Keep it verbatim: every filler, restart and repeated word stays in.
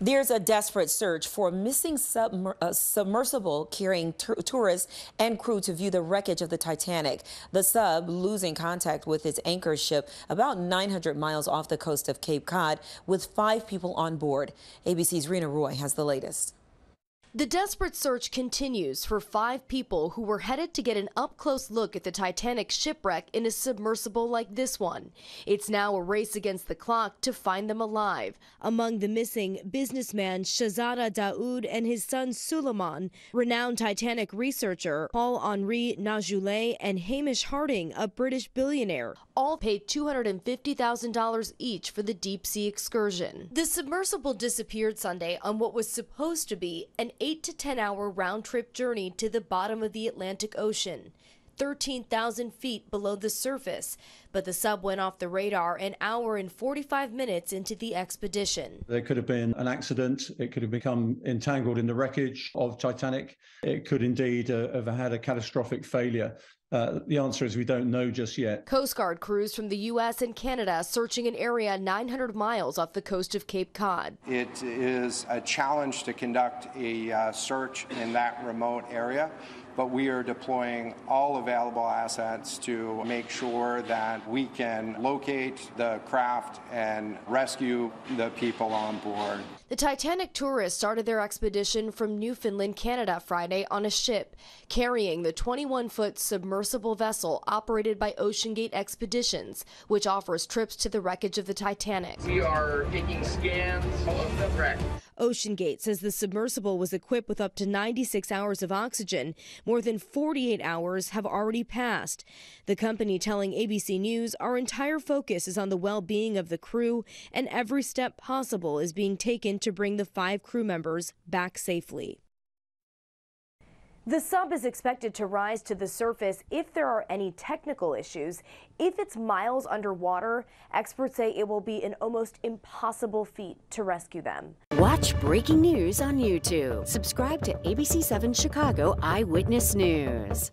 There's a desperate search for a missing submer uh, submersible carrying tourists and crew to view the wreckage of the Titanic. The sub, losing contact with its anchor ship about nine hundred miles off the coast of Cape Cod, with five people on board. A B C's Rena Roy has the latest. The desperate search continues for five people who were headed to get an up-close look at the Titanic shipwreck in a submersible like this one. It's now a race against the clock to find them alive. Among the missing, businessman Shahzada Dawood and his son Suleiman, renowned Titanic researcher Paul-Henry Nargeolet, and Hamish Harding, a British billionaire. All paid two hundred fifty thousand dollars each for the deep-sea excursion. The submersible disappeared Sunday on what was supposed to be an eight to ten hour round-trip journey to the bottom of the Atlantic Ocean, thirteen thousand feet below the surface, but the sub went off the radar an hour and forty-five minutes into the expedition. There could have been an accident. It could have become entangled in the wreckage of Titanic. It could indeed uh, have had a catastrophic failure. Uh, the answer is we don't know just yet. Coast Guard crews from the U S and Canada searching an area nine hundred miles off the coast of Cape Cod. It is a challenge to conduct a uh, search in that remote area, but we are deploying all available assets to make sure that we can locate the craft and rescue the people on board. The Titanic tourists started their expedition from Newfoundland, Canada, Friday on a ship carrying the twenty-one foot submersible submersible vessel operated by OceanGate Expeditions, which offers trips to the wreckage of the Titanic. We are taking scans of the wreck. OceanGate says the submersible was equipped with up to ninety-six hours of oxygen. More than forty-eight hours have already passed. The company telling A B C News, "Our entire focus is on the well-being of the crew, and every step possible is being taken to bring the five crew members back safely." The sub is expected to rise to the surface if there are any technical issues. If it's miles underwater, experts say it will be an almost impossible feat to rescue them. Watch breaking news on YouTube. Subscribe to A B C seven Chicago Eyewitness News.